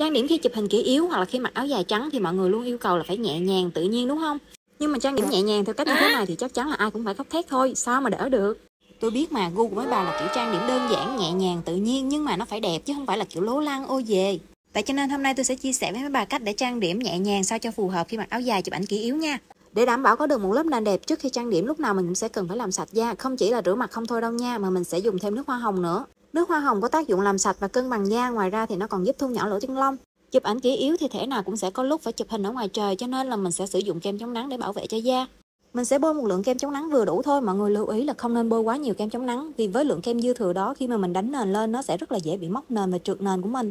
Trang điểm khi chụp hình kỹ yếu hoặc là khi mặc áo dài trắng thì mọi người luôn yêu cầu là phải nhẹ nhàng, tự nhiên đúng không? Nhưng mà trang điểm nhẹ nhàng theo cách như thế này thì chắc chắn là ai cũng phải khóc thét thôi, sao mà đỡ được. Tôi biết mà, gu của mấy bà là kiểu trang điểm đơn giản, nhẹ nhàng, tự nhiên nhưng mà nó phải đẹp chứ không phải là kiểu lố lăng ô về. Tại cho nên hôm nay tôi sẽ chia sẻ với mấy bà cách để trang điểm nhẹ nhàng sao cho phù hợp khi mặc áo dài chụp ảnh kỹ yếu nha. Để đảm bảo có được một lớp nền đẹp trước khi trang điểm, lúc nào mình cũng sẽ cần phải làm sạch da, không chỉ là rửa mặt không thôi đâu nha, mà mình sẽ dùng thêm nước hoa hồng nữa. Nước hoa hồng có tác dụng làm sạch và cân bằng da, ngoài ra thì nó còn giúp thu nhỏ lỗ chân lông. Chụp ảnh kỹ yếu thì thể nào cũng sẽ có lúc phải chụp hình ở ngoài trời, cho nên là mình sẽ sử dụng kem chống nắng để bảo vệ cho da. Mình sẽ bôi một lượng kem chống nắng vừa đủ thôi, mọi người lưu ý là không nên bôi quá nhiều kem chống nắng, vì với lượng kem dư thừa đó khi mà mình đánh nền lên nó sẽ rất là dễ bị móc nền và trượt nền của mình.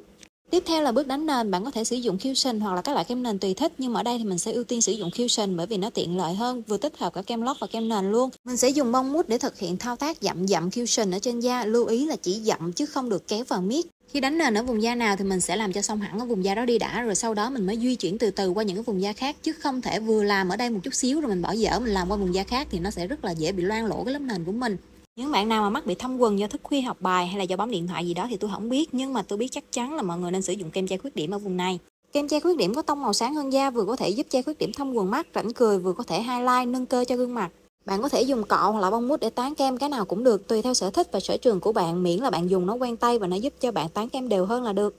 Tiếp theo là bước đánh nền, bạn có thể sử dụng cushion hoặc là các loại kem nền tùy thích, nhưng mà ở đây thì mình sẽ ưu tiên sử dụng cushion bởi vì nó tiện lợi hơn, vừa tích hợp cả kem lót và kem nền luôn. Mình sẽ dùng bông mút để thực hiện thao tác dặm cushion ở trên da, lưu ý là chỉ dặm chứ không được kéo vào miết. Khi đánh nền ở vùng da nào thì mình sẽ làm cho xong hẳn ở vùng da đó đi đã, rồi sau đó mình mới di chuyển từ từ qua những cái vùng da khác, chứ không thể vừa làm ở đây một chút xíu rồi mình bỏ dở mình làm qua vùng da khác thì nó sẽ rất là dễ bị loang lỗ cái lớp nền của mình. Những bạn nào mà mắt bị thâm quầng do thức khuya học bài hay là do bấm điện thoại gì đó thì tôi không biết, nhưng mà tôi biết chắc chắn là mọi người nên sử dụng kem che khuyết điểm ở vùng này. Kem che khuyết điểm có tông màu sáng hơn da, vừa có thể giúp che khuyết điểm thâm quầng mắt, rãnh cười, vừa có thể highlight nâng cơ cho gương mặt. Bạn có thể dùng cọ hoặc là bông mút để tán kem, cái nào cũng được tùy theo sở thích và sở trường của bạn, miễn là bạn dùng nó quen tay và nó giúp cho bạn tán kem đều hơn là được.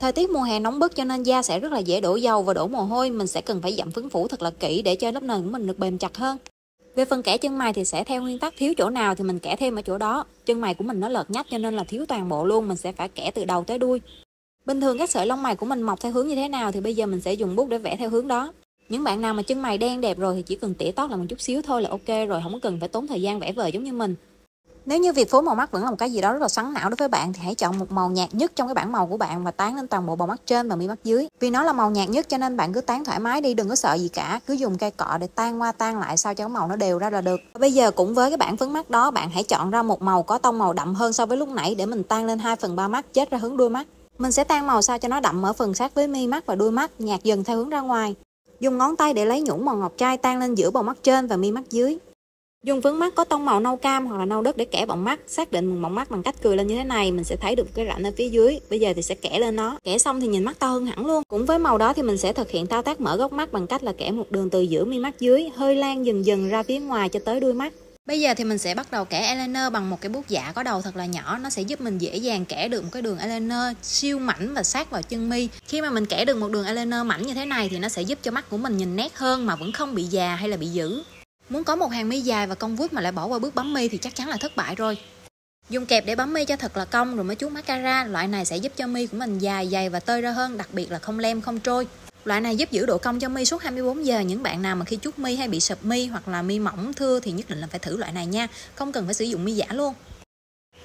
Thời tiết mùa hè nóng bức cho nên da sẽ rất là dễ đổ dầu và đổ mồ hôi, mình sẽ cần phải dặm phấn phủ thật là kỹ để cho lớp nền của mình được bền chặt hơn. Về phần kẻ chân mày thì sẽ theo nguyên tắc thiếu chỗ nào thì mình kẻ thêm ở chỗ đó. Chân mày của mình nó lợt nhách cho nên là thiếu toàn bộ luôn, mình sẽ phải kẻ từ đầu tới đuôi. Bình thường các sợi lông mày của mình mọc theo hướng như thế nào thì bây giờ mình sẽ dùng bút để vẽ theo hướng đó. Những bạn nào mà chân mày đen đẹp rồi thì chỉ cần tỉa tót là một chút xíu thôi là ok rồi, không cần phải tốn thời gian vẽ vời giống như mình. Nếu như việc phối màu mắt vẫn là một cái gì đó rất là xoắn não đối với bạn thì hãy chọn một màu nhạt nhất trong cái bảng màu của bạn và tán lên toàn bộ bầu mắt trên và mi mắt dưới. Vì nó là màu nhạt nhất cho nên bạn cứ tán thoải mái đi, đừng có sợ gì cả, cứ dùng cây cọ để tan qua tan lại sao cho cái màu nó đều ra là được. Và bây giờ cũng với cái bảng phấn mắt đó, bạn hãy chọn ra một màu có tông màu đậm hơn so với lúc nãy để mình tan lên 2/3 mắt chết ra hướng đuôi mắt. Mình sẽ tan màu sao cho nó đậm ở phần sát với mi mắt và đuôi mắt, nhạt dần theo hướng ra ngoài. Dùng ngón tay để lấy nhũn màu ngọc trai tan lên giữa bầu mắt trên và mi mắt dưới. Dùng phấn mắt có tông màu nâu cam hoặc là nâu đất để kẻ bọng mắt, xác định bọng mắt bằng cách cười lên như thế này, mình sẽ thấy được cái rãnh ở phía dưới. Bây giờ thì sẽ kẻ lên nó, kẻ xong thì nhìn mắt to hơn hẳn luôn. Cũng với màu đó thì mình sẽ thực hiện thao tác mở góc mắt bằng cách là kẻ một đường từ giữa mi mắt dưới, hơi lan dần dần ra phía ngoài cho tới đuôi mắt. Bây giờ thì mình sẽ bắt đầu kẻ eyeliner bằng một cái bút dạ có đầu thật là nhỏ, nó sẽ giúp mình dễ dàng kẻ được một cái đường eyeliner siêu mảnh và sát vào chân mi. Khi mà mình kẻ được một đường eyeliner mảnh như thế này thì nó sẽ giúp cho mắt của mình nhìn nét hơn mà vẫn không bị già hay là bị dữ. Muốn có một hàng mi dài và cong vuốt mà lại bỏ qua bước bấm mi thì chắc chắn là thất bại rồi. Dùng kẹp để bấm mi cho thật là cong rồi mới chuốt mascara, loại này sẽ giúp cho mi của mình dài, dày và tơi ra hơn, đặc biệt là không lem không trôi. Loại này giúp giữ độ cong cho mi suốt 24 giờ, những bạn nào mà khi chuốt mi hay bị sụp mi hoặc là mi mỏng thưa thì nhất định là phải thử loại này nha, không cần phải sử dụng mi giả luôn.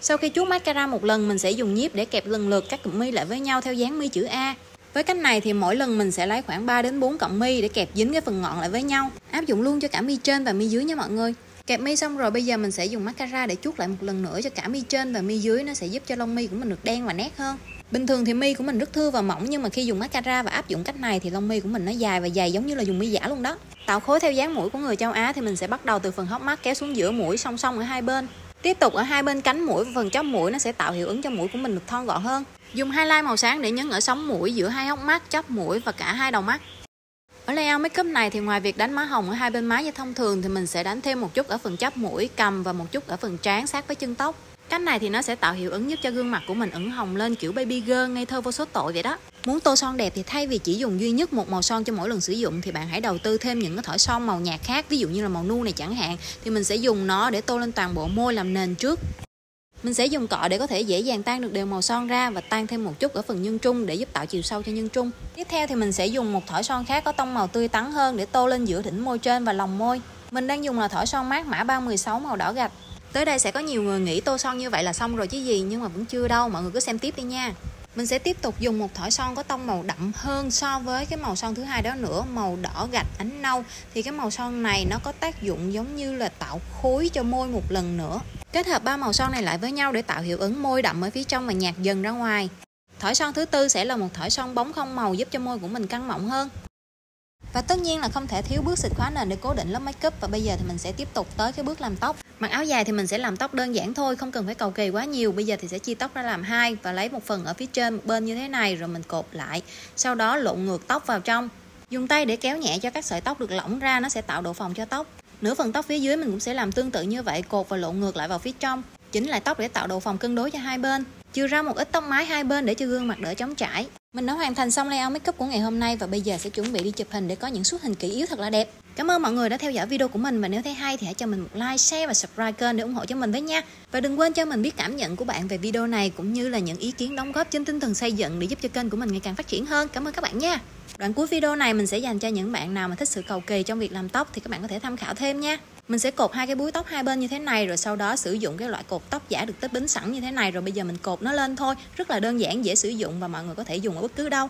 Sau khi chuốt mascara một lần, mình sẽ dùng nhíp để kẹp lần lượt các cụm mi lại với nhau theo dáng mi chữ A. Với cách này thì mỗi lần mình sẽ lấy khoảng 3 đến 4 cọng mi để kẹp dính cái phần ngọn lại với nhau. Áp dụng luôn cho cả mi trên và mi dưới nha mọi người. Kẹp mi xong rồi bây giờ mình sẽ dùng mascara để chuốt lại một lần nữa cho cả mi trên và mi dưới, nó sẽ giúp cho lông mi của mình được đen và nét hơn. Bình thường thì mi của mình rất thưa và mỏng, nhưng mà khi dùng mascara và áp dụng cách này thì lông mi của mình nó dài và dày giống như là dùng mi giả luôn đó. Tạo khối theo dáng mũi của người châu Á thì mình sẽ bắt đầu từ phần hốc mắt kéo xuống giữa mũi song song ở hai bên. Tiếp tục ở hai bên cánh mũi và phần chóp mũi, nó sẽ tạo hiệu ứng cho mũi của mình được thon gọn hơn. Dùng highlight màu sáng để nhấn ở sống mũi, giữa hai hốc mắt, chóp mũi và cả hai đầu mắt. Ở layout makeup này thì ngoài việc đánh má hồng ở hai bên má như thông thường thì mình sẽ đánh thêm một chút ở phần chóp mũi, cằm và một chút ở phần trán sát với chân tóc. Cách này thì nó sẽ tạo hiệu ứng giúp cho gương mặt của mình ửng hồng lên kiểu baby girl ngây thơ vô số tội vậy đó. Muốn tô son đẹp thì thay vì chỉ dùng duy nhất một màu son cho mỗi lần sử dụng thì bạn hãy đầu tư thêm những cái thỏi son màu nhạt khác, ví dụ như là màu nu này chẳng hạn, thì mình sẽ dùng nó để tô lên toàn bộ môi làm nền trước. Mình sẽ dùng cọ để có thể dễ dàng tan được đều màu son ra và tan thêm một chút ở phần nhân trung để giúp tạo chiều sâu cho nhân trung. Tiếp theo thì mình sẽ dùng một thỏi son khác có tông màu tươi tắn hơn để tô lên giữa đỉnh môi trên và lòng môi. Mình đang dùng là thỏi son mát mã 316 màu đỏ gạch. Tới đây sẽ có nhiều người nghĩ tô son như vậy là xong rồi chứ gì, nhưng mà vẫn chưa đâu, mọi người cứ xem tiếp đi nha. Mình sẽ tiếp tục dùng một thỏi son có tông màu đậm hơn so với cái màu son thứ hai đó nữa, màu đỏ gạch ánh nâu. Thì cái màu son này nó có tác dụng giống như là tạo khối cho môi một lần nữa. Kết hợp ba màu son này lại với nhau để tạo hiệu ứng môi đậm ở phía trong và nhạt dần ra ngoài. Thỏi son thứ tư sẽ là một thỏi son bóng không màu giúp cho môi của mình căng mọng hơn. Và tất nhiên là không thể thiếu bước xịt khóa nền để cố định lớp makeup, và bây giờ thì mình sẽ tiếp tục tới cái bước làm tóc. Mặc áo dài thì mình sẽ làm tóc đơn giản thôi, không cần phải cầu kỳ quá nhiều. Bây giờ thì sẽ chia tóc ra làm hai và lấy một phần ở phía trên một bên như thế này rồi mình cột lại. Sau đó lộn ngược tóc vào trong. Dùng tay để kéo nhẹ cho các sợi tóc được lỏng ra, nó sẽ tạo độ phồng cho tóc. Nửa phần tóc phía dưới mình cũng sẽ làm tương tự như vậy, cột và lộn ngược lại vào phía trong. Chỉnh lại tóc để tạo độ phồng cân đối cho hai bên. Chừa ra một ít tóc mái hai bên để cho gương mặt đỡ trống trải. Mình đã hoàn thành xong layout makeup của ngày hôm nay và bây giờ sẽ chuẩn bị đi chụp hình để có những suất hình kỷ yếu thật là đẹp. Cảm ơn mọi người đã theo dõi video của mình và nếu thấy hay thì hãy cho mình một like, share và subscribe kênh để ủng hộ cho mình với nha. Và đừng quên cho mình biết cảm nhận của bạn về video này cũng như là những ý kiến đóng góp trên tinh thần xây dựng để giúp cho kênh của mình ngày càng phát triển hơn. Cảm ơn các bạn nha. Đoạn cuối video này mình sẽ dành cho những bạn nào mà thích sự cầu kỳ trong việc làm tóc thì các bạn có thể tham khảo thêm nha. Mình sẽ cột hai cái búi tóc hai bên như thế này rồi sau đó sử dụng cái loại cột tóc giả được tết bính sẵn như thế này rồi bây giờ mình cột nó lên thôi. Rất là đơn giản, dễ sử dụng và mọi người có thể dùng ở bất cứ đâu.